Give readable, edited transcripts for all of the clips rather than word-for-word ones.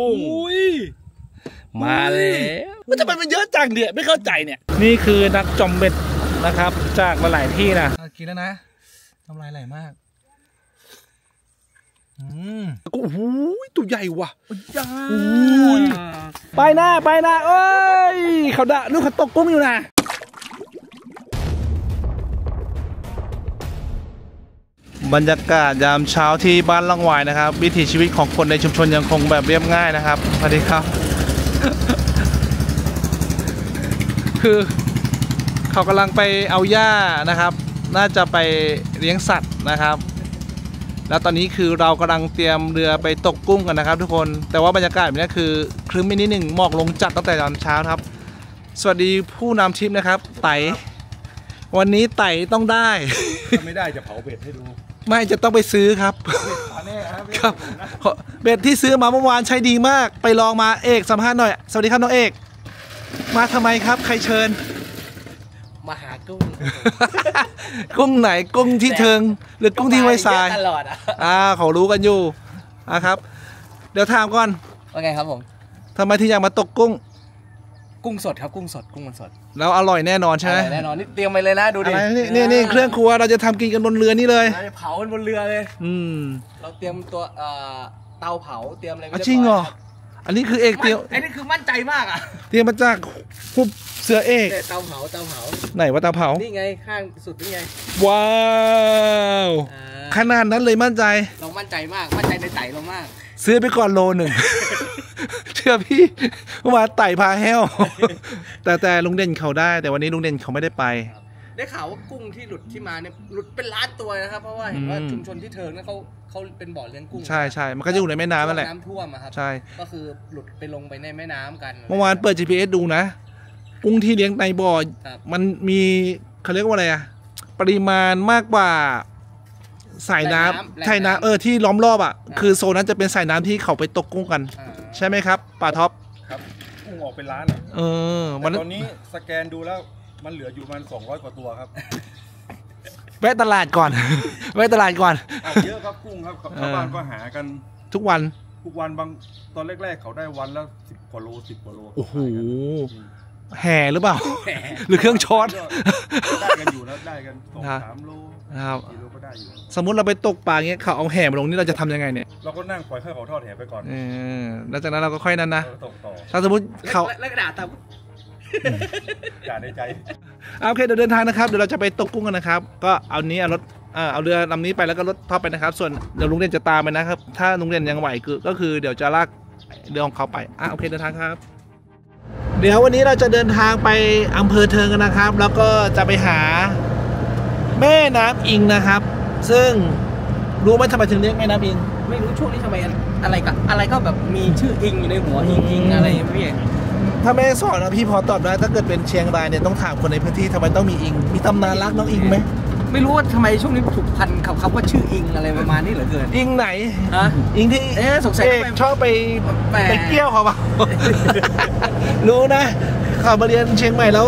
กุ้งมาแล้วมันจะมันเยอะจังเดี่ยไม่เข้าใจเนี่ยนี่คือนักจอมเบ็ดนะครับจากหลายที่นะกินแล้วนะทำลายไหลมากโอ้โหตัวใหญ่ว่ะไปนะไปนะเอ้ยเขาด่าลูกเขาตกกุ้งอยู่นะบรรยากาศยามเช้าที่บ้านล่องหวายนะครับวิถีชีวิตของคนในชุมชนยังคงแบบเรียบง่ายนะครับสวัสดีครับ คือเขากำลังไปเอาหญ้านะครับน่าจะไปเลี้ยงสัตว์นะครับแล้วตอนนี้คือเรากำลังเตรียมเรือไปตกกุ้งกันนะครับทุกคนแต่ว่าบรรยากาศแบบนี้คือครึ้มนิดหนึ่งหมอกลงจัดตั้งแต่ตอนเช้าครับสวัสดีผู้นำทริปนะครับไต่วันนี้ไต่ต้องได้ถ้าไม่ได้จะเผาเบ็ดให้ดูไม่จะต้องไปซื้อครับครับเบ็ดที่ซื้อมาเมื่อวานใช้ดีมากไปลองมาเอกสัมภาษณ์หน่อยสวัสดีครับน้องเอกมาทำไมครับใครเชิญมาหากุ้งกุ้งไหนกุ้งที่เทิงหรือกุ้งที่ไว้ทรายตลอดอ่ะเขารู้กันอยู่อ่ะครับเดี๋ยวถามก่อนว่าไงครับผมทำไมที่อยากมาตกกุ้งกุ้งสดครับกุ้งสดกุ้งมันสดแล้วอร่อยแน่นอนใช่ไหมแน่นอนนี่เตรียมไปเลยนะดูดินี่เครื่องครัวเราจะทำกินกันบนเรือนี่เลยจะเผากันบนเรือเลยเราเตรียมตัวเตาเผาเตรียมอะไรไม่ได้จริงเหรออันนี้คือเอกเตรียมอันนี้คือมั่นใจมากอ่ะเตรียมมาจากคุบเสือเอกเตาเผาเตาเผาไหนว่าเตาเผานี่ไงข้างสุดนี่ไงว้าวขนาดนั้นเลยมั่นใจเรามั่นใจมากมั่นใจในไต่เรามากซื้อไปก่อนโลหนึ่งเชื่อพี่ว่าไต่พาแห้วแต่ลุงเด่นเขาได้แต่วันนี้ลุงเด่นเขาไม่ได้ไปได้ข่าวว่ากุ้งที่หลุดที่มาเนี่ยหลุดเป็นล้านตัวนะครับเพราะว่าเห็นว่าชุมชนที่เทิงนั้นเขาเป็นบ่อเลี้ยงกุ้งใช่ใช่มันก็จะอยู่ในแม่น้ำนั่นแหละน้ำท่วมครับใช่ก็คือหลุดไปลงไปในแม่น้ำกันเมื่อวานเปิด GPS ดูนะกุ้งที่เลี้ยงในบ่อมันมีเขาเรียกว่าอะไรอะปริมาณมากกว่าสายน้ำสายน้ำที่ล้อมรอบอ่ะคือโซนนั้นจะเป็นสายน้ำที่เขาไปตกกุ้งกันใช่ไหมครับป่าท็อปครับกุ้งออกเป็นล้านตอนนี้สแกนดูแล้วมันเหลืออยู่ประมาณ200 กว่าตัวครับแวะตลาดก่อนแวะตลาดก่อนเยอะครับกุ้งครับชาวบ้านก็หากันทุกวันทุกวันบางตอนแรกๆเขาได้วันละ10 กว่าโลโอ้โหแห่หรือเปล่าหรือเครื่องช็อตได้กันอยู่แล้วได้กัน2-3 โลครับสมมุติเราไปตกปลาเงี้ยเขาเอาแห่มาลงนี่เราจะทำยังไงเนี่ยเราก็นั่งปล่อยให้เขาทอดแห่ไปก่อนแล้วจากนั้นเราก็ค่อยนั้นนะถ้าสมมติเขาเลิกด่าตามด่าในใจโอเคเดี๋ยวเดินทางนะครับเดี๋ยวเราจะไปตกกุ้งกันนะครับก็เอานี้รถเอาเรือลำนี้ไปแล้วก็รถทอดไปนะครับส่วนเดี๋ยวลุงเด่นจะตามไปนะครับถ้าลุงเด่นยังไหวก็คือเดี๋ยวจะลากเรือของเขาไปโอเคเดินทางครับเดี๋ยววันนี้เราจะเดินทางไปอำเภอเทิงกันนะครับแล้วก็จะไปหาแม่น้ำอิงนะครับซึ่งรู้ไหมทำไมถึงเรียกแม่น้ำอิงไม่รู้ช่วงนี้ทำไมอะไรก็แบบมีชื่ออิงอยู่ในหัวอิงอะไรพี่ถ้าแม่สอนนะพี่พอตอบได้ถ้าเกิดเป็นเชียงรายเนี่ยต้องถามคนในพื้นที่ทำไมต้องมีอิงมีตำนานรักน้องอิงไหมไม่รู้ว่าทำไมช่วงนี้ถูกพันกับคำว่าชื่ออิงอะไรประมาณนี้เหลือเกินอิงไหนฮะอิงที่สงสัยชอบไปเกี่ยวเขาปะรู้นะเขามาเรียนเชียงใหม่แล้ว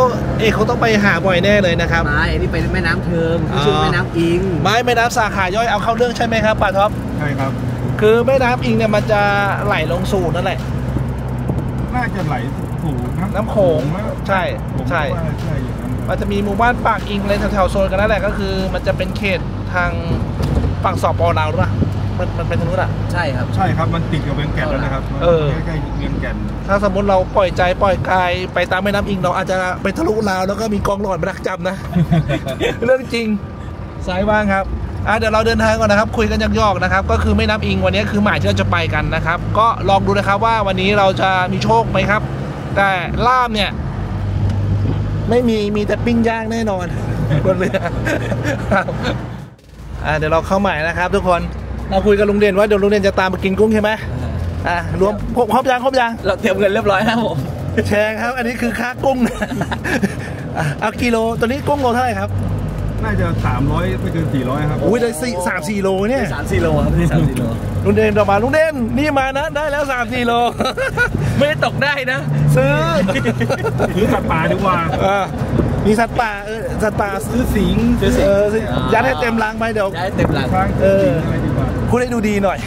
เขาต้องไปหาบ่อยแน่เลยนะครับไม่นี่ไปแม่น้ำเทิงชื่อแม่น้ำอิงไม่แม่น้ำสาขาย่อยเอาเข้าเรื่องใช่ไหมครับป่าท็อปใช่ครับคือแม่น้ำอิงเนี่ยมันจะไหลลงสู่นั่นแหละน่าจะไหลสู่น้ำโขงใช่ใช่มันจะมีหมู่บ้านปากอิงอะไรแถวๆโซนกันนั่นแหละก็คือมันจะเป็นเขตทางฝั่งสปป.ลาวหรือเปล่ามันเป็นทางนู้นอ่ะใช่ครับใช่ครับมันติดกับเวียงแก่นแล้วนะครับใกล้ๆเวียงแก่นถ้าสมมติเราปล่อยใจปล่อยกายไปตามแม่น้ำอิงเราอาจจะไปทะลุลาวแล้วก็มีกองหลอดมาดักจับนะเรื่องจริงสายว่างครับเดี๋ยวเราเดินทางก่อนนะครับคุยกันยอกๆนะครับก็คือแม่น้ำอิงวันนี้คือหมายที่เราจะไปกันนะครับก็ลองดูนะครับว่าวันนี้เราจะมีโชคไหมครับแต่ล่ามเนี่ยไม่มีแต่ปิ้งย่างแน่นอนบนเรือเดี๋ยวเราเข้าหมายนะครับทุกคนเราคุยกับลุงเด่นว่าเดี๋ยวลุงเด่นจะตามมากินกุ้งใช่ไหมรวมครบยังเราเตรียมเงินเรียบร้อยครับผมแชร์ครับอันนี้คือค่ากุ้งเอากิโลตัวนี้กุ้งโลเท่าไหร่ครับน่าจะ300 ไม่เกิน 400ครับอุ้ยได้3-4 โลเนี่ย3-4 โลครับนี่3-4 โลลุงเด่นออกมาลุงเด่นนี่มานะได้แล้ว3-4 โลไม่ตกได้นะซื้อสัตว์ป่าดีกว่ามีสัตว์ป่าสัตว์ป่าซื้อสิงยัดให้เต็มรังไปเดี๋ยวยัดเต็มรังคุณให้ดูดีหน่อย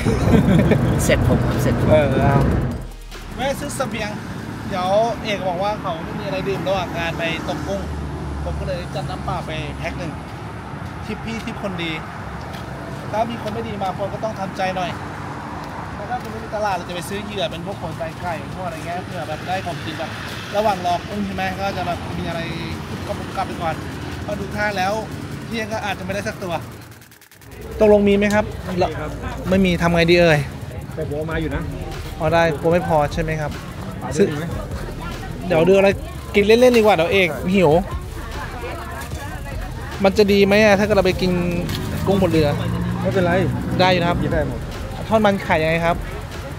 เสร็จผมเสร็จ แม่ซื้อเสบียงเดี๋ยวเอกบอกว่าเขาไม่มีอะไรดื่มระหว่างงานไปตกกุ้งผมก็เลยจัดน้ำเปล่าไปแพ็คหนึ่งทิปพี่ทิปคนดีถ้ามีคนไม่ดีมาคนก็ต้องทำใจหน่อยแล้วถ้าจะไม่มีตลาดเราจะไปซื้อเหยื่อเป็นพวกคนใส่ไข่พวกอะไรเงี้ยเพื่อแบบได้ของกินแบบระหว่างรอกุ้งใช่ไหมก็จะแบบมีอะไรก็บุกกลับไปก่อนพอดูท่าแล้วเที่ยงก็อาจจะไม่ได้สักตัวตกลงมีไหมครับไม่มีทำไงดีเอ่ยแต่ผมมาอยู่นะพอได้ผมไม่พอใช่ไหมครับเดี๋ยวดูอะไรกินเล่นๆดีกว่าเดี๋ยวเอกหิวมันจะดีไหมถ้าเราไปกินกุ้งบนเรือไม่เป็นไรได้อยู่นะครับได้หมดทอดมันไข่ยังไงครับ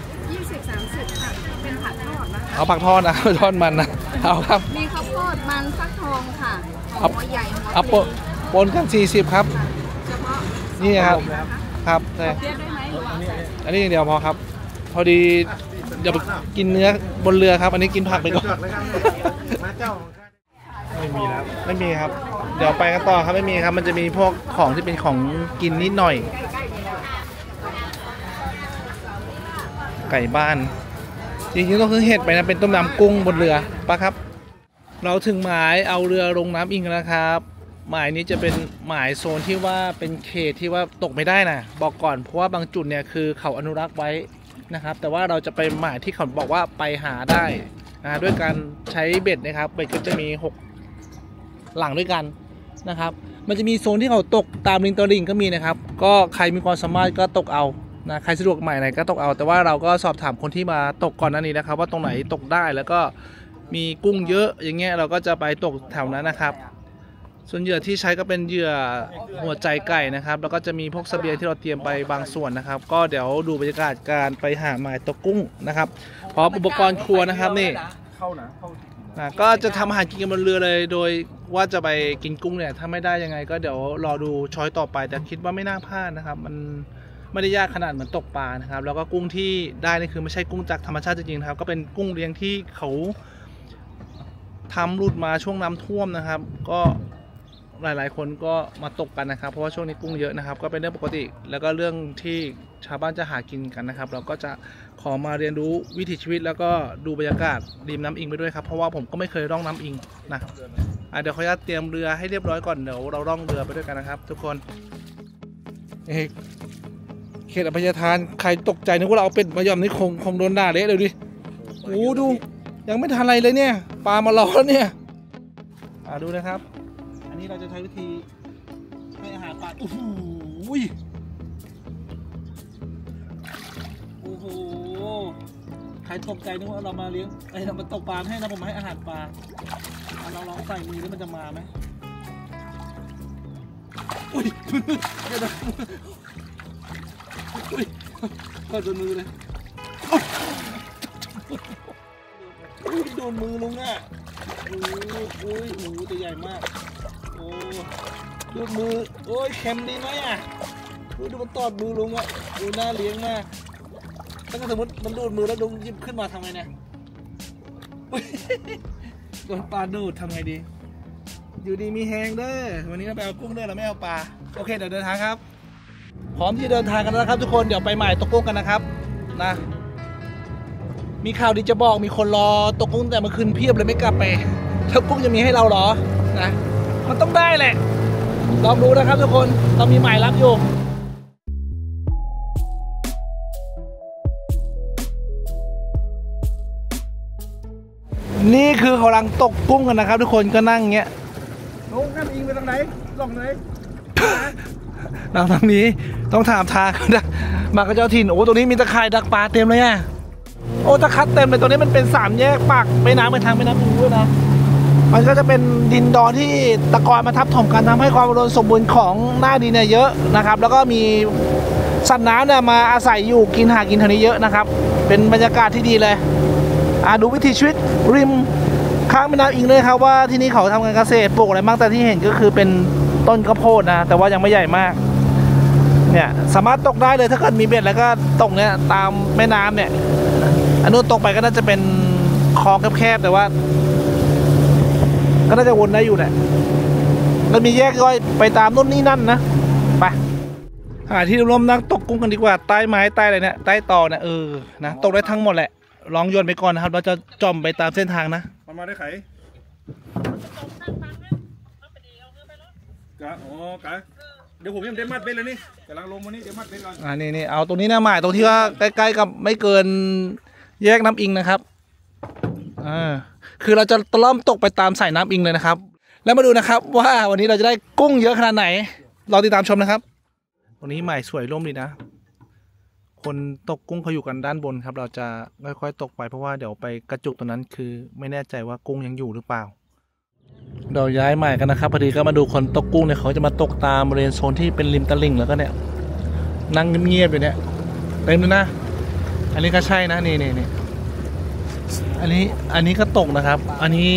20-30ค่ะเป็นผักทอดนะคะเอาผักทอดนะทอดมันนะเอาครับมีข้าวโพดมันฟักทองค่ะเอาใหญ่เอาปนกัน40ครับเฉพาะนี่ครับครับใช่อันนี้อย่างเดียวพอครับพอดีเดี๋ยวกินเนื้อบนเรือครับอันนี้กินผักไปก่อนไม่มีแล้วไม่มีครับเดี๋ยวไปกันต่อครับไม่มีครับมันจะมีพวกของที่เป็นของกินนิดหน่อยไก่บ้านจริงๆก็คือเห็ดไปนะเป็นต้มยำกุ้งบนเรือปะครับเราถึงหมายเอาเรือลงน้ำอิงแล้วครับหมายนี้จะเป็นหมายโซนที่ว่าเป็นเขตที่ว่าตกไม่ได้นะบอกก่อนเพราะว่าบางจุดเนี่ยคือเขาอนุรักษ์ไว้นะครับแต่ว่าเราจะไปหมายที่เขาบอกว่าไปหาได้ด้วยการใช้เบ็ดนะครับเบ็ดก็จะมี6 หลังด้วยกันนะครับมันจะมีโซนที่เขาตกตามริมตลิ่งก็มีนะครับก็ใครมีความสามารถก็ตกเอานะใครสะดวกใหม่ไหนก็ตกเอาแต่ว่าเราก็สอบถามคนที่มาตกก่อนหน้านี้นะครับว่าตรงไหนตกได้แล้วก็มีกุ้งเยอะอย่างเงี้ยเราก็จะไปตกแถวนั้นนะครับส่วนเหยื่อที่ใช้ก็เป็นเหยื่อหัวใจไก่นะครับแล้วก็จะมีพวกเสบียงที่เราเตรียมไปบางส่วนนะครับก็เดี๋ยวดูบรรยากาศการไปหาหมายตกกุ้งนะครับพร้อมอุปกรณ์ครัวนะครับนี่ก็จะทำอาหารกินกันบนเรือเลยโดยว่าจะไปกินกุ้งเนี่ยถ้าไม่ได้ยังไงก็เดี๋ยวรอดูช้อยต่อไปแต่คิดว่าไม่น่าพลาดนะครับมันไม่ได้ยากขนาดเหมือนตกปลานะครับแล้วก็กุ้งที่ได้นี่คือไม่ใช่กุ้งจากธรรมชาติจริงๆนะครับก็เป็นกุ้งเลี้ยงที่เขาทำหลุดมาช่วงน้ำท่วมนะครับก็หลายๆคนก็มาตกกันนะครับเพราะว่าช่วงนี้กุ้งเยอะนะครับก็เป็นเรื่องปกติแล้วก็เรื่องที่ชาวบ้านจะหากินกันนะครับเราก็จะขอมาเรียนรู้วิถีชีวิตแล้วก็ดูบรรยากาศริมน้ำอิงไปด้วยครับเพราะว่าผมก็ไม่เคยร่องน้ำอิงนะเดี๋ยวขออนุญาตเตรียมเรือให้เรียบร้อยก่อนเดี๋ยวเราร่องเรือไปด้วยกันนะครับทุกคนเขตอภัยทานใครตกใจนึกว่าเราเอาเป็ดมาย่อมนี่คงโดนด่าเละเลยดิโอ้ดูยังไม่ทันอะไรเลยเนี่ยปลามาล้อเนี่ยดูนะครับอันนี้เราจะใช้วิธีให้อาหารปลาโอ้โหโอ้โหใครตกใจนึกว่าเรามาเลี้ยงไอ้เรามาตกปลาให้นะผมให้อาหารปลาเราลองใส่มือแล้วมันจะมาไหมอุ้ยก็โดนมือเลยโดนมือลุงอ่ะอุ้ยหมูตัวใหญ่มากโอ้ดูมือโอ้ยเค็มดีไหมอ่ะดูมันตอดมือลุงอ่ะดูน่าเลี้ยงมากถ้าสมมติมันดูดมือแล้วลุงยิบขึ้นมาทำไงเนี่ยโดนปลาดูดทำไงดีอยู่ดีมีแฮงเด้อวันนี้เราไปเอากุ้งเด้อเราไม่เอาปลาโอเคเดี๋ยวเดินทางครับพร้อมที่เดินทางกันแล้วครับทุกคนเดี๋ยวไปหมายตกกุ้งกันนะครับนะมีข่าวดีจะบอกมีคนรอตกกุ้งแต่เมื่อคืนเพียบเลยไม่กลับไปถ้ากุ้งจะมีให้เราหรอนะมันต้องได้แหละลองดูนะครับทุกคนเรามีหมายรับอยู่นี่คือเขากำลังตกกุ้งกันนะครับทุกคนก็นั่งเงี้ยลงน้ำอิงไปทางไหนลงไหนทางนี้ต้องถามทางนะมากับเจ้าถิ่นโอ้ตรงนี้มีตะข่ายดักปลาเต็มเลยอ่ะโอ้ตะคัดเต็มเลยตรงนี้มันเป็น3แยกปากไปน้ำไปทางไปน้ำอูด้วยนะมันก็จะเป็นดินดอนที่ตะกอนมาทับถมกันทำให้ความอุดมสมบูรณ์ของหน้าดินเนี่ยเยอะนะครับแล้วก็มีสัตว์น้ำเนี่ยมาอาศัยอยู่กินหากินแถวนี้เยอะนะครับเป็นบรรยากาศที่ดีเลยดูวิถีชีวิตริมข้างแม่น้ำอิงเลยครับว่าที่นี่เขาทำการเกษตรปลูกอะไรบ้างแต่ที่เห็นก็คือเป็นต้นข้าวโพดนะแต่ว่ายังไม่ใหญ่มากเนี่ยสามารถตกได้เลยถ้าเกิดมีเบ็ดแล้วก็ตกเนี่ยตามแม่น้ำเนี่ยอันนู้นตกไปก็น่าจะเป็นคลองแคบๆแต่ว่าก็น่าจะวนได้อยู่แหละแล้วมีแยกย่อยไปตามนู่นนี่นั่นนะไปหาที่ร่มนั่งตกกุ้งกันดีกว่าใต้ไม้ใต้อะไรเนี่ยใต้ตอเนี่ยนะตกได้ทั้งหมดแหละ ลองโยนไปก่อนนะครับเราจะจอมไปตามเส้นทางนะมันมาได้ไขกะอ๋อกะเดี๋ยวผมยังเดมัดเป็นเลยนี่กำลังลงมานี่เดมัดเป็นก่อนนี่เอาตรงนี้นะหมายตรงที่ว่าใกล้ๆกับไม่เกินแยกน้ำอิงนะครับคือเราจะตะล่อมตกไปตามสายน้ำอิงเลยนะครับแล้วมาดูนะครับว่าวันนี้เราจะได้กุ้งเยอะขนาดไหนรอติดตามชมนะครับวันนี้หมายสวยร่มดีนะคนตกกุ้งเขาอยู่กันด้านบนครับเราจะค่อยๆตกไปเพราะว่าเดี๋ยวไปกระจุกตรงนั้นคือไม่แน่ใจว่ากุ้งยังอยู่หรือเปล่าเราย้ายใหม่กันนะครับพอดีก็มาดูคนตกกุ้งเนี่ยเขาจะมาตกตามบริเวณโซนที่เป็นริมตลิ่งแล้วก็เนี่ยนั่งเงียบๆอยู่เนี่ยเต็มเลยนะอันนี้ก็ใช่นะนี่อันนี้ก็ตกนะครับอันนี้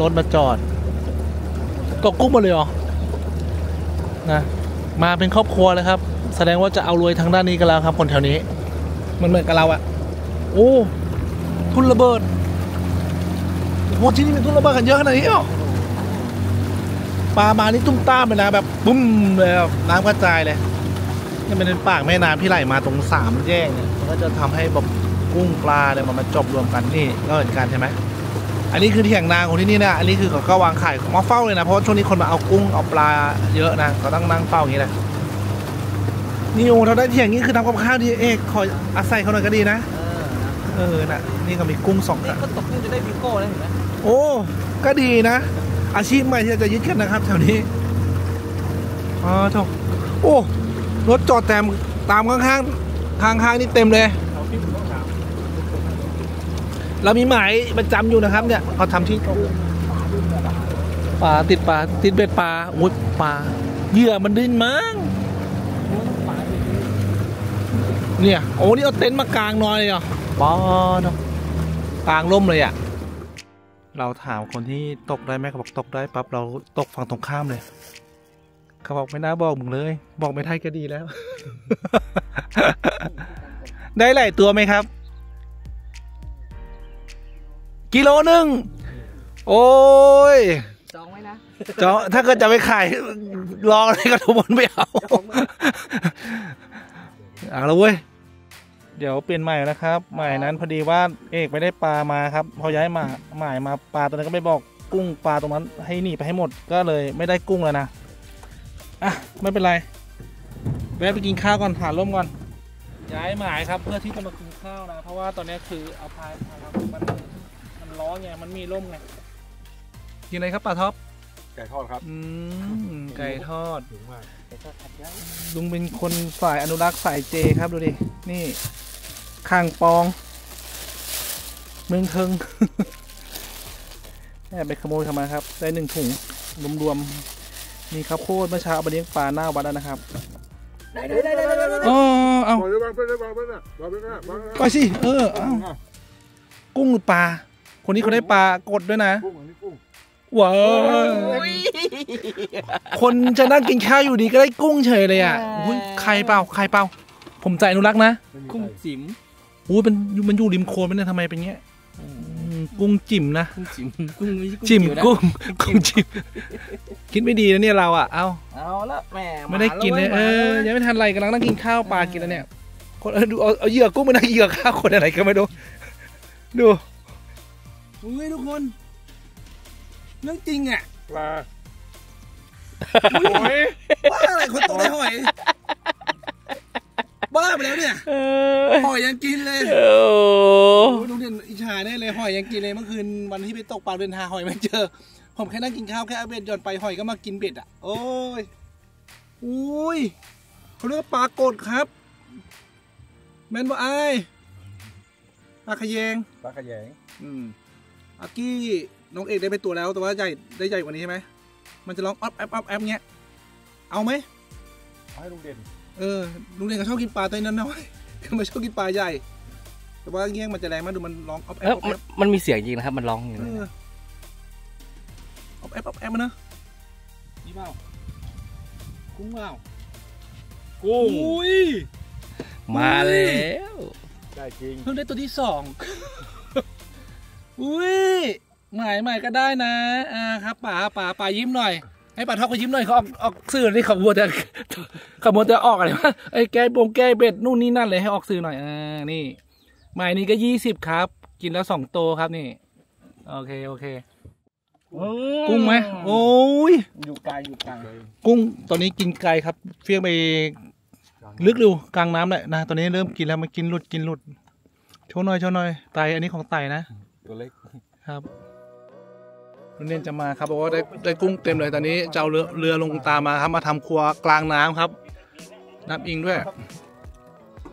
รถมาจอดตกกุ้งมาเลยเหรอนะมาเป็นครอบครัวเลยครับแสดงว่าจะเอารวยทางด้านนี้กันแล้วครับคนแถวนี้มันเหมือนกับเราอะโอ้ทุ่นระเบิดโอ้ที่นี่มีทุ่นระเบิดกันเยอะขนาดนี้เหรอปลามานี่ตุ้มต้ามเลยนะแบบปุ้มเลยน้ำกระจายเลยนี่มันเป็นปากแม่น้ำที่ไหลมาตรงสามแยกเนี่ยมันก็จะทำให้แบบกุ้งปลาเนี่ยมันมาจบรวมกันนี่ก็เห็นกันใช่ไหมอันนี้คือเถียงนาของที่นี่นะอันนี้คือเขาก็วางไข่มาเฝ้าเลยนะเพราะช่วงนี้คนมาเอากุ้งเอาปลาเยอะนะเขาต้องนั่งเฝ้าอย่างนี้แหละนี่โอ้เราได้เถียงนี้คือทำกับข้าวดีเอกคอยอาศัยเขาหน่อยก็ดีนะน่ะนี่ก็มีกุ้งสองนี่ก็ตกนี่จะได้บิงโก้ได้เห็นไหมโอ้ก็ดีนะอาชีพใหม่ที่จะยึดกันนะครับแถวนี้อ๋อถูกโอ้รถจอดแต่ตามข้างๆทางข้างนี่เต็มเลยเรามีหมายประจำอยู่นะครับเนี่ยเขาทำที่ปลาติดปลาติดเบ็ดปลาโอ้ยปลาเหยื่อมันดิ้นมั้งเนี่ยโอ้นี่เอาเต็นท์มากลางนอนเลยเหรอป้อนกลางร่มเลยอ่ะเราถามคนที่ตกได้ไหมเขาบอกตกได้ปั๊บเราตกฝั่งตรงข้ามเลยเขาบอกไม่น่าบอกมึงเลยบอกไม่ได้ก็ดีแล้ว ได้หลายตัวไหมครับกิโลหนึ่งโอ้ยจองไว้นะจองถ้าเกิดจะไปขายรออะไรก็ทุบบนไปเอาอ่ะแล้วเว้ยเดี๋ยวเปลี่ยนใหม่นะครับใหม่นั้นพอดีว่าเอกไม่ได้ปลามาครับพอย้ายมาใหม่มาปลาตัวนั้นก็ไม่บอกกุ้งปลาตรงนั้นให้หนีไปให้หมดก็เลยไม่ได้กุ้งแล้วนะอ่ะไม่เป็นไรแวะไปกินข้าวก่อนหาร่มก่อนย้ายหมายครับเพื่อที่จะมากินข้าวนะเพราะว่าตอนนี้คือเอาพายครับมันร้อนไงมันมีร่มไงกินอะไรครับปลาท็อปไก่ทอดครับไก่ทอดลุงเป็นคนสายอนุรักษ์สายเจครับดูดินี่ข้างปองเมืองเทิงแอบไปขโมยทำไมครับได้หนึ่งถุงรวมๆมีข้าวโพดเมื่อเช้าเอาไปเลี้ยงปลาหน้าวัดแล้วนะครับอ๋อเอาไปสิกุ้งหรือปลาคนนี้เขาได้ปลากดด้วยนะว้าวคนจะนั่งกินข้าวอยู่ดีก็ได้กุ้งเฉยเลยอ่ะใครเปล่าใครเปล่าผมใจอนุรักษ์นะกุ้งจิ๋มโอ้ยมันอยู่ริมโคนมันเนี่ยทำไมเป็นเงี้ยกุ้งจิ๋มนะกุ้งจิ๋มกุ้งจิ๋มคิดไม่ดีนะเนี่ยเราอ่ะเอาละแหมไม่ได้กินเลยยังไม่ทันไรกำลังนั่งกินข้าวปลากินแล้วเนี่ยคนดูเอาเหยื่อกุ้งไปนั่งเหยื่อข้าวคนอะไรก็ไม่รู้ดูเฮ้ยทุกคนเรื่องจริงอ่ะปลาหอยบ้าอะไรคนตกได้หอยบ้าไปแล้วเนี่ยหอยยังกินเลยดูเด่นอิจฉาแน่เลยหอยยังกินเลยเมื่อคืนวันที่ไปตกปลาเดินหาหอยไม่เจอผมแค่นั่งกินข้าวแค่เอาเบ็ดหย่อนไปหอยก็มากินเบ็ดอ่ะโอ้ยอุ้ยเขาเรียกปลากดครับแม่นว่าไอ้ปลาขยงอากี้น้องเอกได้ไปตัวแล้วแต่ว่าใหญ่ได้ใหญ่กว่านี้ใช่ไหมมันจะร้องอ๊อฟแอ๊บอ๊อฟแอ๊บเงี้ยเอาไหมให้ลุงเด่นลุงเด่นเขาชอบกินปลาตัวนั้นน้อยเขาไม่ชอบกินปลาใหญ่แต่ว่าเงี้ยมันจะแรงมากดูมันร้องอ๊อฟแอ๊บมันมีเสียงจริงนะครับมันร้องอย่างนี้อ๊อฟแอ๊บอ๊อฟแอ๊บมันนะนี่เปล่ากุ้งเปล่ากุ้งมาแล้วได้จริงเพิ่งได้ตัวที่สองอุ้ยใหม่ก็ได้นะครับป่ายิ้มหน่อยให้ป่าท็อปก็ยิ้มหน่อยเขาออกสื่อนี่ขบวนจะออกอะไรวะไอ้แก้บงแก้เบ็ดนู่นนี่นั่นเลยให้ออกสื่อหน่อยนี่ใหม่นี้ก็20ครับ กินแล้ว2โตครับนี่โอเคโอเคกุ้งไหมโอ้ยอยู่ไกลอยู่ไกลกุ้งตอนนี้กินไกลครับเฟี้ยงไปลึกเร็วกลางน้ำเลยนะตอนนี้เริ่มกินแล้วมันกินหลุดกินหลุดโชว์หน่อยโชว์หน่อยไตอันนี้ของไตนะตัวเล็กครับรุ่นเนียนจะมาครับบอกว่าได้กุ้งเต็มเลยตอนนี้เจ้าเรือลงตามมาครับมาทำครัวกลางน้ำครับน้ำอิงด้วย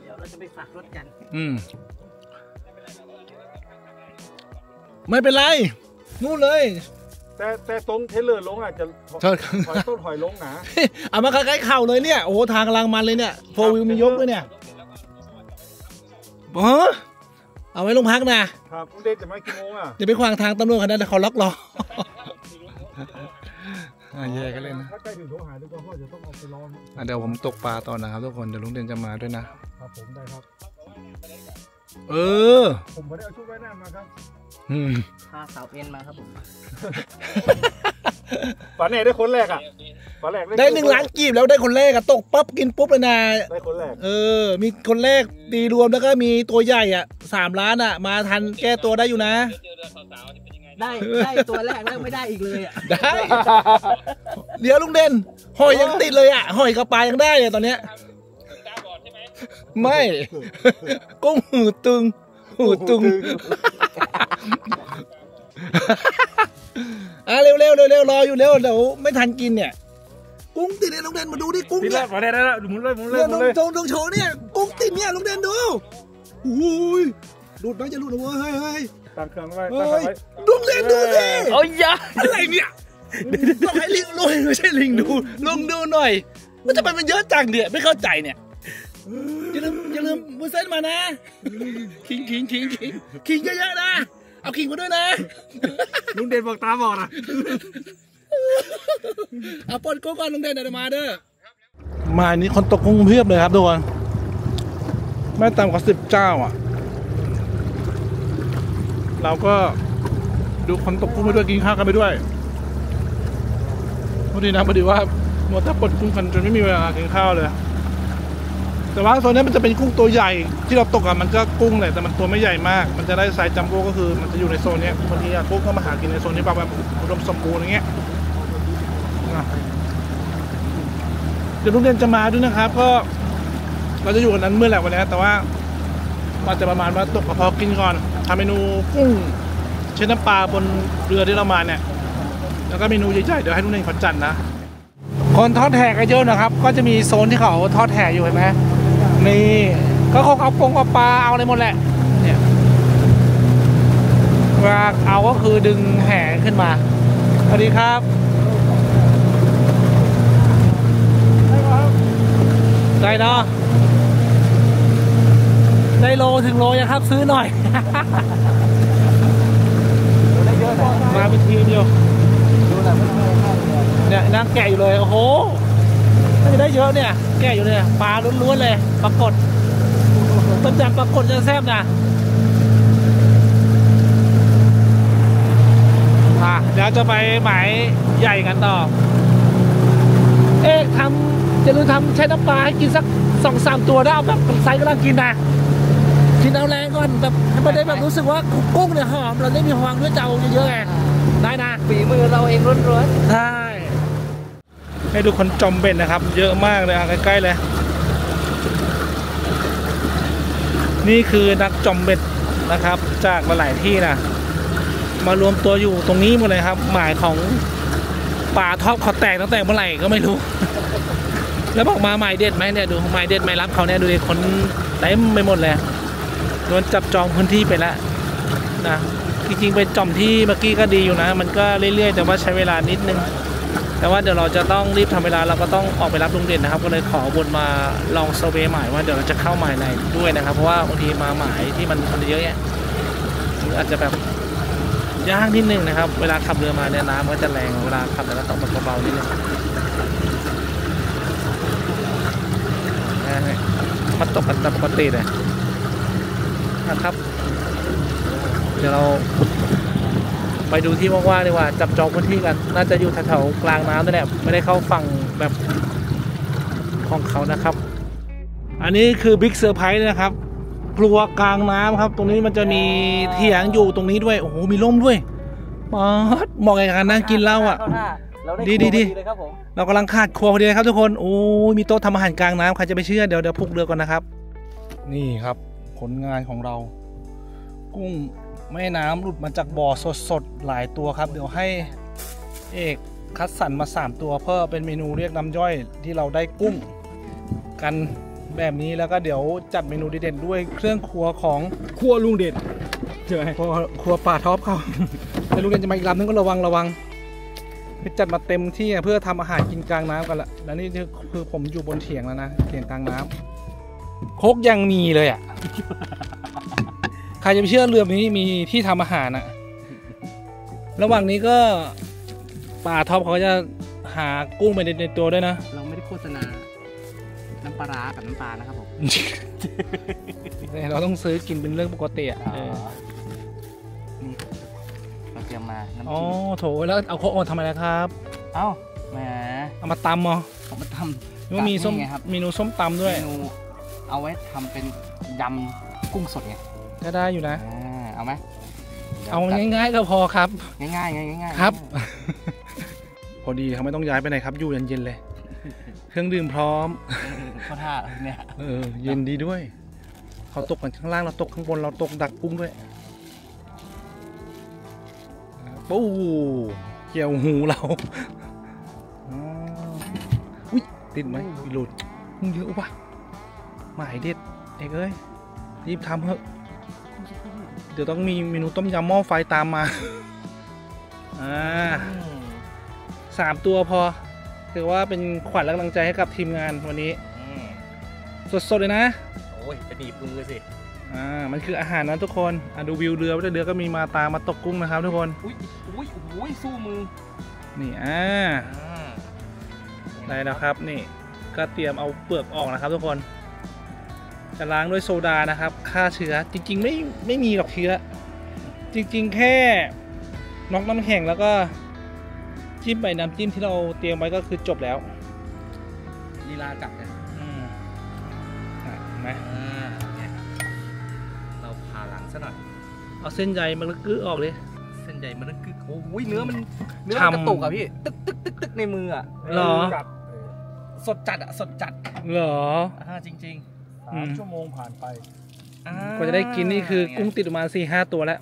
เดี๋ยวเราจะไปฝากรถกันไม่เป็นไรนู่นเลยแต่ตรงเทเลอร์ลงอาจจะถอยต้นถอยลงนะเอามาใกล้ๆเข่าเลยเนี่ยโอ้ทางกำลังมันเลยเนี่ยโฟวิวมียกด้วยเนี่ยเอาไว้ลงพักนะครับเด็กจะไม่กี่โมงอ่ะจะไปขวางทางตำรวจขนาดเขาล็อกล้อแย่กันเลยนะถ้าใกล้ถึงโถหายด้วยก็พ่อจะต้องเอาไปร้อนเดี๋ยวผมตกปลาตอนนะครับทุกคนเดี๋ยวลุงเด่นจะมาด้วยนะครับผมได้ครับผมไม่ได้เอาชุดว่ายน้ำมาครับพาสาวเอ็นมาครับผมฝาแหน่ได้คนแรกอ่ะฝาแหลกได้1 ล้านกีบแล้วได้คนแรกอ่ะตกปั๊บกินปุ๊บเลยนะได้คนแรกมีคนแรกตีรวมแล้วก็มีตัวใหญ่อ่ะ3 ล้านอ่ะมาทันแก้ตัวได้อยู่นะได้ตัวแรกแล้วไม่ได้อีกเลยอ่ะได้เดี๋ยวลุงเด่นหอยยังติดเลยอ่ะหอยกระปายยังได้เลยตอนเนี้ยไม่กุ้งหูตึงเร็วรออยู่เร็วเดี๋ยวไม่ทันกินเนี่ยกุ้งติดเนี่ยลุงเด่นมาดูดิกุ้งเนี่ยได้หมุนเลยต้องโชว์เนี่ยกุ้งติดเนี่ยลุงเด่นดูอุ้ยหลุดไหมจะหลุดหรือเปล่าเฮ้ยตั้งเครื่องไว้ลุงเด่นดูสิโอ้ยยะอะไรเนี่ยต้องให้ลิงลุยไม่ใช่ลิงดูลงดูหน่อยมันจะมันเยอะจังเนี่ยไม่เข้าใจเนี่ยอย่าลืมบุญเส้นมานะขิงเยอะๆนะเอาขิงมาด้วยนะลุงเด่นบอกตาบอดอ่ะเอาปนกุ้งก่อนลุงเด่นเดี๋ยวมาเด้อมาอันนี้คนตกกุ้งเพียบเลยครับทุกคนไม่ต่ำกว่า10เจ้าอ่ะเราก็ดูคนตกกุ้งไปด้วยกินข้าวกันไปด้วยพอดีนะพอดีว่ามัวแต่ปนกุ้งกันจนไม่มีเวลากินข้าวเลยแต่ว่าโซนนี้มันจะเป็นกุ้งตัวใหญ่ที่เราตกอ่ะมันก็กุ้งแหละแต่มันตัวไม่ใหญ่มากมันจะได้ไซส์จัมโบ้ก็คือมันจะอยู่ในโซนนี้บางทีกุ้งก็มาหากินในโซนนี้บางแบบอุดมสมบูรณ์อย่างเงี้ยเดี๋ยวลุงเด่นจะมาด้วยนะครับก็เราจะอยู่กันนั้นเมื่อไหร่วันนี้แต่ว่าเราจะประมาณว่าตกกระเพาะกินก่อนทำเมนูกุ้งเช็ดน้ำปลาบนเรือที่เรามาเนี่ยแล้วก็เมนูใหญ่ๆเดี๋ยวให้ลุงเด่นเขาจัดนะคนทอดแหกันเยอะนะครับก็จะมีโซนที่เขาทอดแหอยู่เห็นไหมนี่ก็คงเอาปลาเอาอะไรหมดแหละเนี่ยเวลาเอาก็คือดึงแหขึ้นมาสวัสดีครับได้เนาะได้โลถึงโลยังครับซื้อหน่อยมาเป็นทีมอยู่เนี่ยนั่งแกะอยู่เลยโอ้โหไม่ได้เยอะเนี่ยแกะอยู่เลยปลาล้วนๆเลยปรากฏต้นจับปรากฏจะแซ่บนะเดี๋ยวจะไปหมายใหญ่กันต่อจะรู้ทำใช้น้ำปลาให้กินสัก 2-3 ตัวได้เอาแบบไซส์กำลังกินนะกินเอาแรงก่อนแบบให้มันได้แบบรู้สึกว่ากุ้งเนี่ยหอมเราได้มีหวานด้วยเจ้าเยอะๆไงได้นะฝีมือเราเองล้วนๆใช่ให้ดูคนจอมเบ็ดนะครับเยอะมากเลยใกล้ๆเลยนี่คือนักจอมเบ็ดนะครับจากหลายที่นะมารวมตัวอยู่ตรงนี้หมดเลยครับหมายของป่าท็อปเขาแตกตั้งแต่เมื่อไหร่ก็ไม่รู้ แล้วบอกมาหมายเด็ดไหมเนี่ยดูหมายเด็ดหมายรับเขาเนี่ยดูดิคนเต็มไปหมดเลยโดนจับจองพื้นที่ไปแล้วนะจริงๆไปจอมที่เมื่อกี้ก็ดีอยู่นะมันก็เรื่อยๆแต่ว่าใช้เวลานิดนึงแต่ว่าเดี๋ยวเราจะต้องรีบทำเวลาเราก็ต้องออกไปรับลุงเด่นนะครับก็เลยขอวนมาลองเซอร์เวย์หมายว่าเดี๋ยวเราจะเข้าหมายไหนด้วยนะครับเพราะว่าบางทีมาหมายที่มันคนเยอะแยะอาจจะแบบยากนิดนึงนะครับเวลาขับเรือมาเนี่ยน้ำก็จะแรงเวลาขับแต่ละตกมันเบาๆนิดนึงมันตกกันตามปกติเลยนะครับเดี๋ยวเราไปดูที่ว่างๆดีกว่าจับจองพื้นที่กันน่าจะอยู่แถวๆกลางน้ำนั่นแหละไม่ได้เข้าฝั่งแบบของเขานะครับอันนี้คือบิ๊กเซอร์ไพรส์นะครับ ครัวกลางน้ำครับตรงนี้มันจะมีเถียงอยู่ตรงนี้ด้วยโอ้โหมีร่มด้วยป๊าดมองไงกันนั่งกินเหล้าอ่ะดีเรากำลังขาดครัวพอดีเลยครับทุกคนโอ้ยมีโต๊ะทำอาหารกลางน้ำใครจะไปเชื่อเดี๋ยวพุกเรือก่อนนะครับนี่ครับผลงานของเรากุ้งแม่น้ำหลุดมาจากบ่อสดๆหลายตัวครับเดี๋ยวให้เอกคัดสรรมา3ตัวเพื่อเป็นเมนูเรียกน้ำย่อยที่เราได้กุ้งกันแบบนี้แล้วก็เดี๋ยวจัดเมนูดีเด่นด้วยเครื่องครัวของครัวลุงเด่นใช่ไหมครัวป่าท็อปเขาแต่ลุงเด่นจะมาอีกลำนึงก็ระวังจัดมาเต็มที่เพื่อทำอาหารกินกลางน้ำกันละแล้วนี่คือผมอยู่บนเถียงแล้วนะเถียงกลางน้ำโคกยังมีเลยอ่ะใครจะไปเชื่อเรือนี้มีที่ทำอาหารอ่ะระหว่างนี้ก็ป่าท็อปเขาจะหากุ้งไปในตัวด้วยนะเราไม่ได้โฆษณาน้ำปลากับน้ำปลานะครับผมเราต้องซื้อกินเป็นเรื่องปกติอ่ะเราเตรียมมาน้ำจิ้มโถแล้วเอาโคกมาทำอะไรครับเอ้าแหมเอามาตำมั้งเอามาตำแล้วมีส้มเมนูส้มตำด้วยเมนูเอาไว้ทำเป็นยำกุ้งสดไงก็ได้อยู่นะเอาไหมเอาง่ายๆก็พอครับง่ายๆครับพอดีเขาไม่ต้องย้ายไปไหนครับอยู่เย็นๆเลยเครื่องดื่มพร้อมข้าวท่าเนี่ยเย็นดีด้วยเขาตกกันข้างล่างเราตกข้างบนเราตกดักกุ้งด้วยปูเกี่ยวหูเราอุ้ยติดไหมหลุดมึงเยอะป่ะหมายเด็ดเอกเอ้ยรีบทำเถอะเดี๋ยวต้องมีเมนูต้มยำหม้อไฟตามมา3ตัวพอถือว่าเป็นขวัญและกำลังใจให้กับทีมงานวันนี้สดๆเลยนะโอ้ยจะดีพุ่งเลยสิมันคืออาหารนะทุกคนดูวิวเรือว่าเรือก็มีมาตามาตกกุ้งนะครับทุกคนอุ้ยสู้มือนี่ได้แล้วครับนี่ก็เตรียมเอาเปลือกออกนะครับทุกคนจะล้างด้วยโซดานะครับฆ่าเชื้อจริงๆไม่มีหรอกเชื้อจริงๆแค่น็อกน้ำแข็งแล้วก็จิ้มใบน้ำจิ้มที่เราเตรียมไว้ก็คือจบแล้วลีลาจับเนี่ยนะเราผ่าหลังซะหน่อยเอาเส้นใยมันกึ๊กออกเลยเส้นใยมันกึ๊กโอ้ยเนื้อมันกระตุกอะพี่ตึกในมืออะหรอสดจัดอะสดจัดหรอจริงๆ3 ชั่วโมงผ่านไปกว่าจะได้กินนี่คือกุ้งติดมา4-5 ตัวแล้ว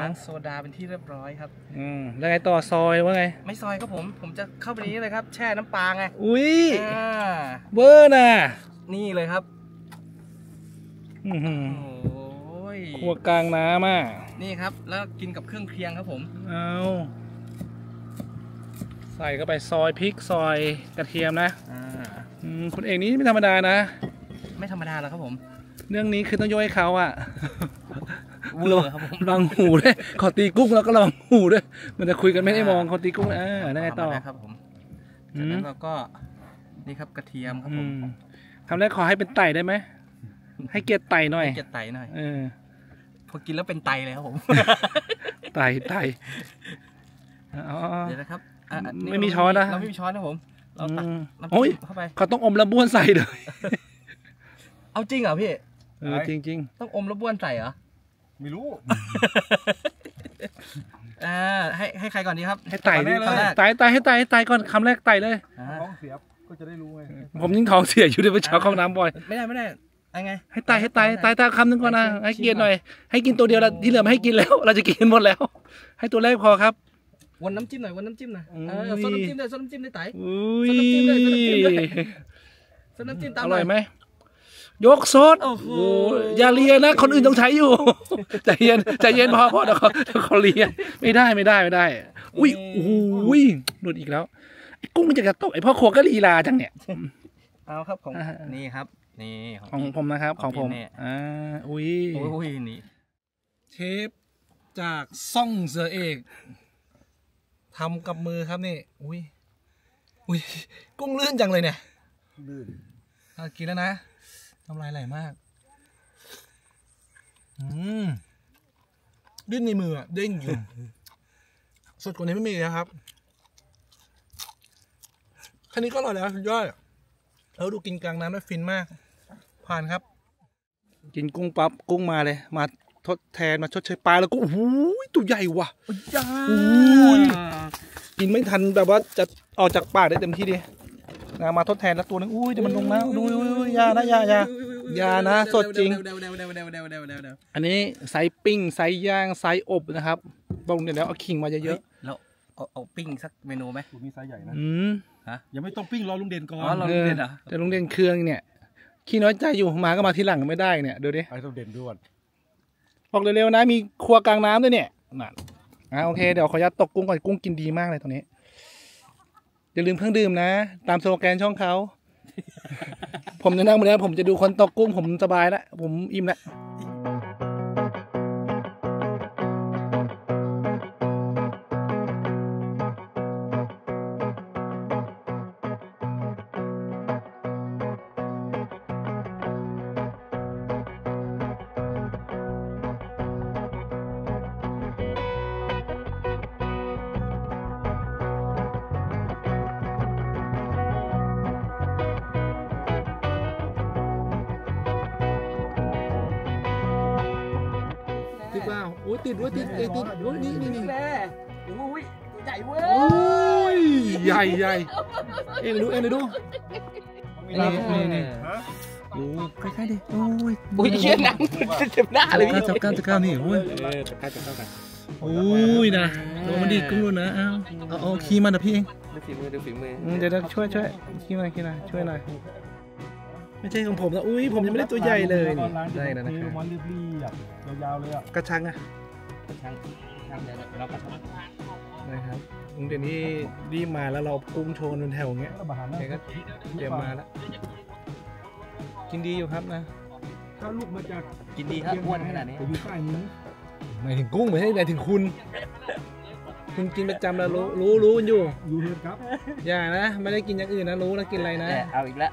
ล้างโซดาเป็นที่เรียบร้อยครับแล้วไงต่อซอยว่าไงไม่ซอยครับผมจะเข้าไปนี้เลยครับแช่น้ำปลาไงอุ้ยเบอร์น่ะนี่เลยครับโอ้ยครัวกลางน้ำอ่ะนี่ครับแล้วกินกับเครื่องเคียงครับผมเอาใส่เข้าไปซอยพริกซอยกระเทียมนะคุณเอกนี้ไม่ธรรมดานะไม่ธรรมดาแล้วครับผมเรื่องนี้คือต้องโยนให้เขาอ่ะลองหูด้วยขอตีกุ้งแล้วก็ลองหูด้วยมันจะคุยกันไม่ได้มองขอตีกุ้งได้ไงต่อครับผมจากนั้นเราก็นี่ครับกระเทียมครับผมคำแรกขอให้เป็นไตได้ไหมให้เกียรติไตหน่อยเกียรติไตหน่อยพอกินแล้วเป็นไตเลยครับผมไตเดี๋ยวนะครับไม่มีช้อนนะเราไม่มีช้อนนะผมเราตักน้ำจิ้มเข้าไปเขาต้องอมละบ้วนใส่เลยเอาจริงเหรอพี่จริงต้องอมละบ้วนใส่เหรอไม่รู้ให้ใครก่อนดีครับให้ไต่เลยไต่ก่อนคำแรกไต่เลยท้องเสียก็จะได้รู้ไงผมยิ่งท้องเสียอยู่ในเช้าเข้าน้ำบ่อยไม่ได้ไงให้ไต่ไต่คำนึงก่อนนะให้กินหน่อยให้กินตัวเดียวแล้วที่เหลือไม่ให้กินแล้วเราจะกินหมดแล้วให้ตัวแรกพอครับวนน้ำจิ้มหน่อยวนน้ำจิ้มหน่อยซดน้ำจิ้มได้ซดน้ำจิ้มได้ไต่ซดน้ำจิ้มได้ซดน้ำจิ้มตามอร่อยไหมยกซดโอ้โหอย่าเลียนะคนอื่นต้องใช้อยู่ใจเย็นพอเดี๋ยวเขาเลียไม่ได้อุ้ยโอ้ยหลุดอีกแล้วกุ้งมันจะกระตกไอพ่อครัวก็ลีลาจังเนี่ยเอาครับของนี่ครับนี่ของผมนะครับของผมอุ้ยนี่เชฟจากซ่องเสือเอกทำกับมือครับนี่อุ้ยกุ้งลื่นจังเลยเนี่ยลื่นกินแล้วนะทำลายไหลมากดิ้นในมือเด้งอยู่สดกว่านี้ไม่มีนะครับแค่นี้ก็อร่อยแล้วสุดยอดแล้วดูกินกลางน้ำได้ฟินมากผ่านครับ กินกุ้งปั๊บกุ้งมาเลยมาทดแทนมาชดเชยปลาแล้วก็โอ้โหตัวใหญ่ว่ะกินไม่ทันแบบว่าจะออกจากปากได้เต็มที่ดิมาทดแทนแล้วตัวนึงอุ้ยเดี๋ยวมันลงนะดูยานะยานะสดจริงอันนี้ไซส์ปิ้งไซส์ย่างไซส์อบนะครับลงเดี๋ยวแล้วเอาขิงมาเยอะๆแล้วเอาปิ้งสักเมนูไหมมีไซส์ใหญ่นะฮะยังไม่ต้องปิ้งรอลุงเด่นก่อนรอลุงเด่นเหรอแต่ลุงเด่นเครื่องเนี่ยขี้น้อยใจอยู่มาก็มาทีหลังไม่ได้เนี่ยเดี๋ยวดิไอ้ลุงเด่นด้วยบอกเร็วๆนะมีครัวกลางน้ำด้วยเนี่ยนั่นโอเคเดี๋ยวขออนุญาตตกกุ้งก่อนกุ้งกินดีมากเลยตรงนี้อย่าลืมเครื่องดื่มนะตามสโลแกนช่องเขาผมจะนั่งมาแล้วผมจะดูคนตกกุ้งผมสบายแล้วผมอิ่มแล้วอุ้ยติดด้วยติดด้วยนี่แม่อุ้ยใหญ่เว้ยใหญ่เอ็นดูนี่โอ้ใกล้ๆดิโอ้ยบุยเยี่ยนน้ำเต็มหน้าเลยพี่จับก้าวนี่โอ้ยจับก้าวกันโอ้ยนะตัวมันดีกุ้งนะเอาขี้มันนะพี่เองดูฝีมือเดี๋ยวช่วยขี้หน่อยไม่ใช่ของผมนะอุ้ยผมยังไม่ได้ตัวใหญ่เลยได้แล้วนะครับมันรีบๆยาวๆเลยอ่ะกระชังอ่ะกระชังเดี๋ยวเรากระชังนะครับลุงเด่นนี่รีบมาแล้วเรากุ้งโชว์บนแถวเงี้ยแกก็เตรียมมาแล้วกินดีอยู่ครับนะถ้าลูกมาจากกินดีครับอ้วนขนาดนี้อยู่ใต้นี้หมายถึงกุ้งไม่ใช่หมายถึงคุณกินประจำแล้วรู้อยู่ครับอย่านะไม่ได้กินอย่างอื่นนะรู้นะกินอะไรนะเอาอีกแล้ว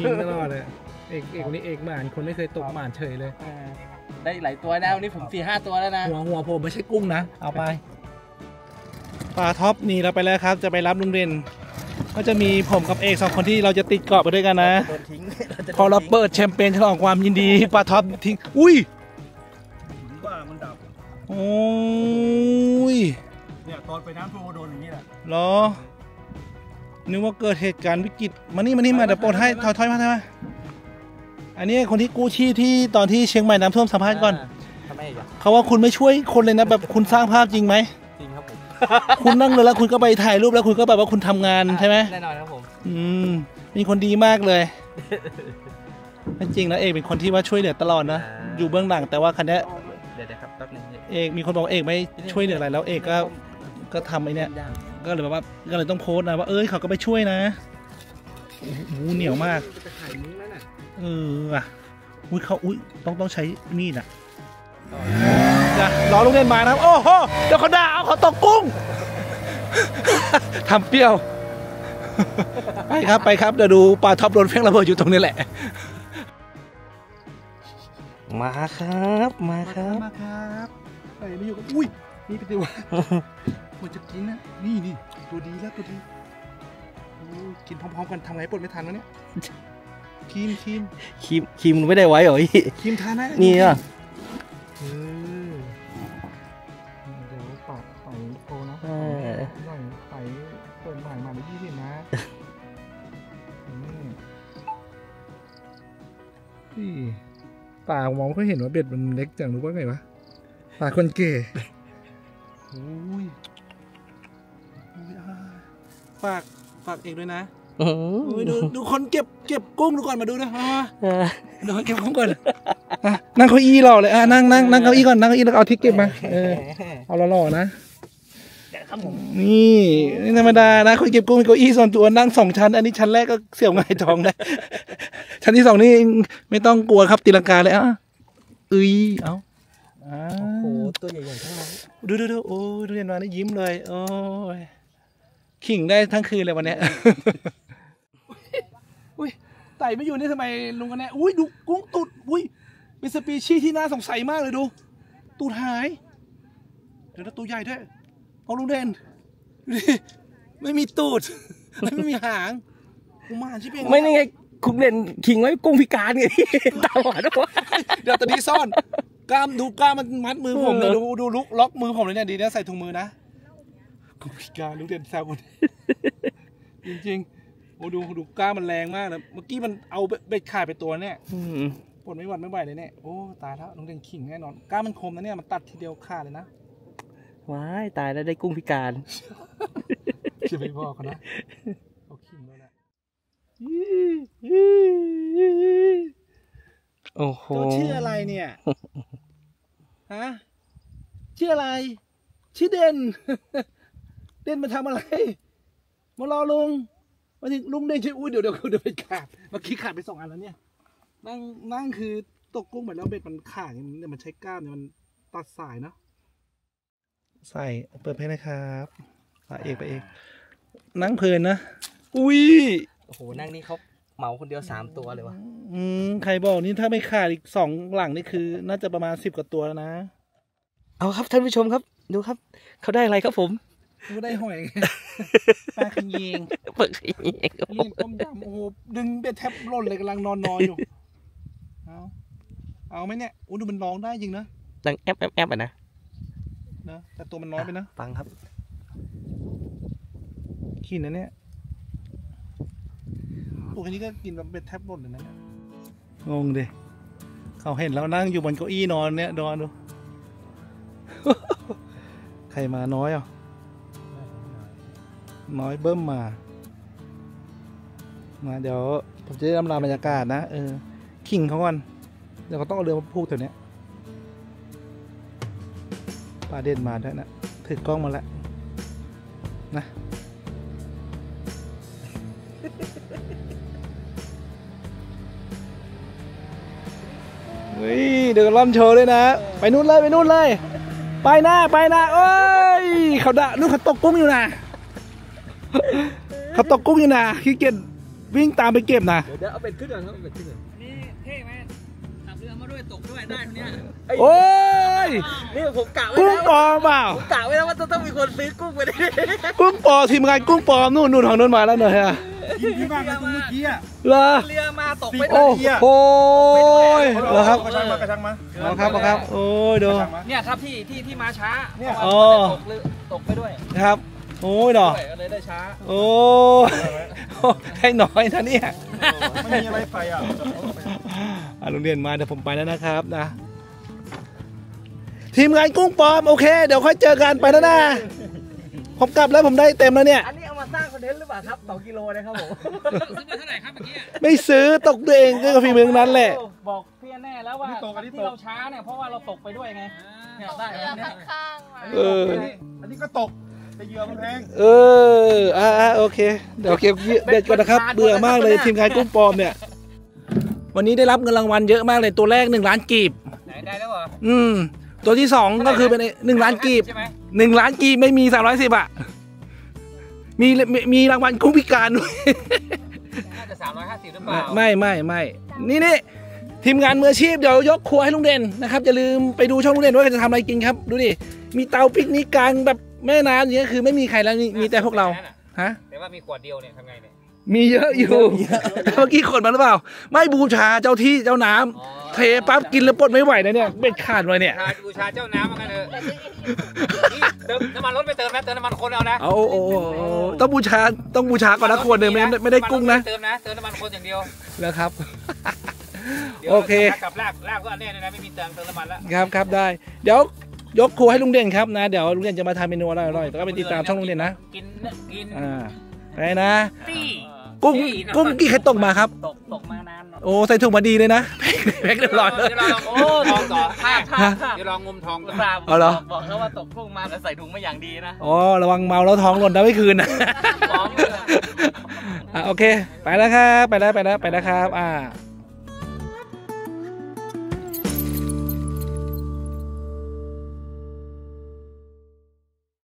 กินตลอดเลยเอกคนนี้เอกหม่านคนไม่เคยตกหม่านเฉยเลยได้หลายตัวแล้ววันนี้ผม 4-5 ตัวแล้วนะหัวผมไม่ใช่กุ้งนะเอาไปปลาท็อปนี่เราไปแล้วครับจะไปรับลุงเด่นก็จะมีผมกับเอกสองคนที่เราจะติดเกาะไปด้วยกันนะพอเราเปิดแชมเปญฉลองความยินดีปลาท็อปทิ้งอุ้ยโอ้ยเนี่ยตอนไปน้ำท่วมโดนอย่างนี้แหละเหรอนึกว่าเกิดเหตุการณ์วิกฤตมานี่มาเดี๋ยวปลดให้ถอยมาอันนี้คนที่กู้ชีพที่ตอนที่เชียงใหม่น้ำท่วมสัมภาษณ์ก่อนเขาว่าคุณไม่ช่วยคนเลยนะแบบคุณสร้างภาพจริงไหมจริงครับผมคุณนั่งเลยแล้วคุณก็ไปถ่ายรูปแล้วคุณก็แบบว่าคุณทำงานใช่ไหมแน่นอนครับผมมีคนดีมากเลยจริงนะเอกเป็นคนที่ว่าช่วยเหลือตลอดนะอยู่เบื้องหลังแต่ว่าคันนี้เดี๋ยวครับแป๊บนึงเอกมีคนบอกเอกไม่ช่วยเหลืออะไรแล้วเอกก็ทำไอ้นี่ก็เลยแบบว่าก็เลยต้องโพสต์นะว่าเอ้ยเขาก็ไปช่วยนะหูเหนียวมากอุ้ยเขาอุ้ยต้องใช้มีดอ่ะรอลูกเล่นมานะโอ้โหเดี๋ยวเขาด่าเอาเขาตกกุ้งทำเปรี้ยวไปครับเดี๋ยวดูปลาท็อปโดนเฟ้งระเบิดอยู่ตรงนี้แหละมาครับไปไม่อยู่ก็อุ้ยนี่เป็นตัวหมดจะกินนะนี่ตัวดีกินพร้อมๆกันทำไงปลดไม่ทันวะเนี่ยครีมไม่ได้ไว้เหรอครีมทานะนี่อ่ะเดี๋ยวต่อโตนะต่อเปิดใหม่มาไม่ยี่สิบนะตามองเขาเห็นว่าเบ็ดมันเล็กจังรู้ว่าไงวะตาคนเก๋ฝากเอกด้วยนะดูคนเก็บกุ้งดูก่อนมาดูนะเดี๋ยวเก็บกุ้งก่อนนั่งเก้าอี้หล่อเลยนั่งเก้าอี้ก่อนนั่งเก้าอี้แล้วเอาที่เก็บมาเอาหล่อๆนะนี่ธรรมดานะคนเก็บกุ้งเก้าอี้ส่วนตัวนั่งสองชั้นอันนี้ชั้นแรกก็เสียวไงท้องได้ชั้นที่สองนี่ไม่ต้องกลัวครับตีลังกาเลยเอาโอ้ตัวใหญ่ๆทั้งนั้นดูโอ้ดูเรียนมานี่ยิ้มเลยโอ้ยขิงได้ทั้งคืนเลยวันนี้อุ้ยไต่ไม่อยู่นี่ทำไมลุงกันแน่อุ้ยดูกุ้งตูดอุ้ยเป็นสปีชีส์ที่น่าสงสัยมากเลยดูตูดหายเดี๋ยวตัวใหญ่ด้วยเอาลุงเด่นไม่มีตูดไม่มีหางไม่นี่ไง คุณเล่นขิงไว้กุ้งพิการไงตาหวานวะเดี๋ยวตอนนี้ซ่อนกล้ามดูกล้ามมันมัดมือผมเลยดูลุกล็อกมือผมเลยเนี่ยดีนะใส่ถุงมือนะกุ้งพิการลุกเด่นแซวคนจริงๆโอ้ดูกล้ามมันแรงมากนะเมื่อกี้มันเอาเบ็ดขาดไปตัวเนี่ยปวดไม่หวัดไม่ไหวเลยเนี่ยโอ้ตายแล้วลุงเด่นขิงแน่นอนกล้ามมันคมนะเนี่ยมันตัดทีเดียวขาดเลยนะว้ายตายแล้วได้กุ้งพิการจะไม่บอกนะเอาขิงแล้วแหละโอ้โหตัวชื่ออะไรเนี่ยฮะชื่ออะไรชื่อเด่นเด่นมาทำอะไรมารอลุงมาถึงลุงเด่นใช่อุ้ยเดี๋ยวไปขาดเมื่อกี้ขาดไปสองอันแล้วเนี่ยนั่งคือตกกุ้งไปแล้วเบ็ดมันขาดเนี่ยมันใช้กล้ามเนี่ยมันตัดสายเนาะใส่เปิดให้นะครับไปเอกนั่งเพลินนะอุ้ยโอ้โหนั่งนี่เขาเหมาคนเดียว3ตัวเลยวะใครบอกนี่ถ้าไม่ขาดอีก2หลังนี่คือน่าจะประมาณ10กว่าตัวแล้วนะเอาครับท่านผู้ชมครับดูครับเขาได้อะไรครับผมเขาได้หอยปลาขยิงต้มยำโอ้โหดึงเบ็ดแทบล่นเลยกำลังนอนอยู่เอาไหมเนี่ยอู้ดูมันร้องได้จริงนะดังแอบแอบอ่ะนะแต่ตัวมันน้อยไปนะฟังครับขี้นะเนี่ยพวกนี้ก็กินแบบเบ็ดแทบหมดเลยนะงงดิเขาเห็นแล้วนั่งอยู่บนเก้าอี้นอนเนี่ยนอนดูใครมาน้อยอ่ะน้อยเบิ้มมาเดี๋ยวผมจะได้รำลาบรรยากาศนะขิงเขาก่อนเดี๋ยวเขาต้องเอาเรือมาพูกแถวเนี้ยปลาเด่นมาด้วยนะถือกล้องมาแล้วนะเฮ้ยเดี๋ยวล่อนโชว์ด้วยนะไปนู่นเลยไปหน้าเอ้ยเขาด่าลูกเขาตกกุ้งอยู่นะเขาตกกุ้งอยู่นะขี้เกียจวิ่งตามไปเก็บนะเดี๋ยวเอาเป็ดขึ้นก่อนครับเป็ดขึ้นก่อนนี่เท่ไหมตักเรือมาด้วยตกด้วยได้คนเนี้ยโอ้ยนี่ผมกะไว้แล้วกุ้งปอเปล่าผมกะไว้แล้วว่าต้องมีคนซื้อกุ้งไปได้กุ้งปอทีมงานกุ้งปอนู่นของนู่นมาแล้วหน่อยฮะยิงที่บ้านมาตรงเมื่อกี้อะเรือมาตกไปตะเกียบโอ้ยเหรอครับกระชังมาเอาครับโอ้ยดูเนี่ยครับที่มาช้าเนี่ยตกไปด้วยครับโอ้ยดอกเลยได้ช้าโอ้ยให้น้อยนะเนี่ยไม่มีอะไรไปอ่ะโรงเรียนมาเดี๋ยวผมไปแล้วนะครับนะทีมงานกุ้งปลอมโอเคเดี๋ยวค่อยเจอกันไปแล้วนะผมกลับแล้วผมได้เต็มแล้วเนี่ยอันนี้เอามาสร้างคอนเทนต์หรือเปล่าครับ2กิโลนะครับผมซื้อมาเท่าไหร่ครับเมื่อกี้ไม่ซื้อตกตัวเองก็กับฝีมือนั้นแหละบอกเพี้ยนแน่แล้วว่าที่เราช้าเนี่ยเพราะว่าเราตกไปด้วยไงเนี่ยได้ข้างๆมาอันนี้ก็ตกแต่เหยื่อมันแพงโอเคเดี๋ยวเก็บเบ็ดก่อนนะครับเบื่อมากเลยทีมงานกุ้งปลอมเนี่ยวันนี้ได้รับเงินรางวัลเยอะมากเลยตัวแรก1 ล้านกีบได้แล้วเหรอตัวที่2ก็คือเป็น1 ล้านกีบ1 ล้านกีบไม่มี310อ่ะมีรางวัลกุ้งพิการด้วยน่าจะ350หรือเปล่าไม่นี่ทีมงานมืออาชีพเดี๋ยวยกครัวให้ลุงเด่นนะครับอย่าลืมไปดูช่องลุงเด่นว่าจะทำอะไรกินครับดูดิมีเตาปิกนิกกลางแบบแม่น้ำอย่างนี้คือไม่มีใครแล้วมีแต่พวกเราฮะแต่ว่ามีขวดเดียวเนี่ยทำไงเนี่ยมีเยอะอยู่เมื่อกี้ขวดมาหรือเปล่าไม่บูชาเจ้าที่เจ้าน้ำเทปั๊บกินแล้วปลดไม่ไหวนะเนี่ยเป็นขาดเลยเนี่ยบูชาเจ้าน้ำมากันเถอะเติมน้ำมันรถไปเติมนะเติมน้ำมันคนเอานะต้องบูชาก่อนนะคนเดิมไม่ได้กุ้งนะเติมน้ำมันคนอย่างเดียวแล้วครับโอเคกลับลากก็อันนี้นะไม่มีเติมน้ำมันแล้วครับได้เดี๋ยวยกครัวให้ลุงเด่นครับนะเดี๋ยวลุงเด่นจะมาทำเมนูอร่อยๆแต่ก็ไปติดตามช่องลุงเด่นนะกินไปนะกุ้งกี่ใครตกมาครับตกมานานโอ้ใส่ถุงมาดีเลยนะแพ็คเรียบร้อยเลยโอ้ทองต่อเดี๋ยวลองงมทองต่อบอกเขาว่าตกกุ้งมาแต่ใส่ถุงมาอย่างดีนะอ๋อระวังเมาแล้วท้องหล่นได้ไม่คืนนะโอเคไปแล้วครับไปแล้วครับ